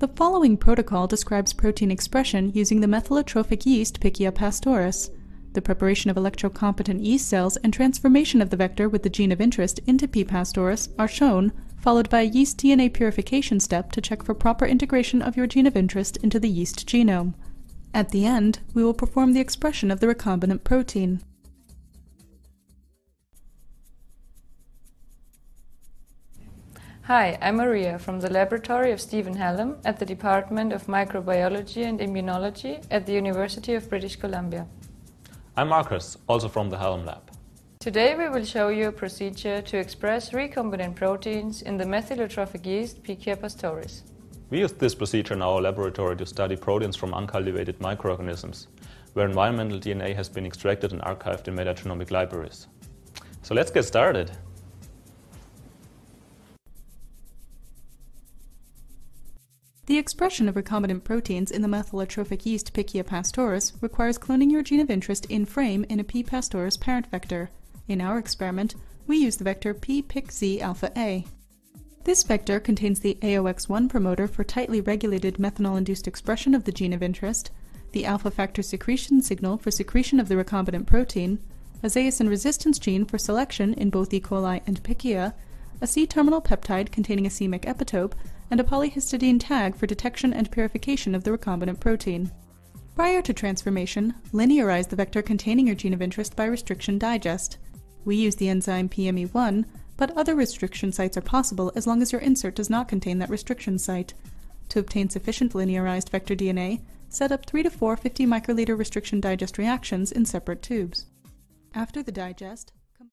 The following protocol describes protein expression using the methylotrophic yeast Pichia pastoris, the preparation of electrocompetent yeast cells and transformation of the vector with the gene of interest into P. pastoris are shown, followed by a yeast DNA purification step to check for proper integration of your gene of interest into the yeast genome. At the end, we will perform the expression of the recombinant protein. Hi, I'm Maria from the laboratory of Steven Hallam at the Department of Microbiology and Immunology at the University of British Columbia. I'm Marcus, also from the Hallam lab. Today we will show you a procedure to express recombinant proteins in the methylotrophic yeast Pichia pastoris. We used this procedure in our laboratory to study proteins from uncultivated microorganisms, where environmental DNA has been extracted and archived in metagenomic libraries. So let's get started. The expression of recombinant proteins in the methylotrophic yeast Pichia pastoris requires cloning your gene of interest in frame in a P. pastoris parent vector. In our experiment, we use the vector P-PicZ-alpha-A. This vector contains the AOX1 promoter for tightly regulated methanol-induced expression of the gene of interest, the alpha factor secretion signal for secretion of the recombinant protein, a zeaxanthin resistance gene for selection in both E. coli and Pichia, a C-terminal peptide containing a c-Myc epitope, and a polyhistidine tag for detection and purification of the recombinant protein. Prior to transformation, linearize the vector containing your gene of interest by restriction digest. We use the enzyme PME1, but other restriction sites are possible as long as your insert does not contain that restriction site. To obtain sufficient linearized vector DNA, set up 3 to 4 50 microliter restriction digest reactions in separate tubes. After the digest,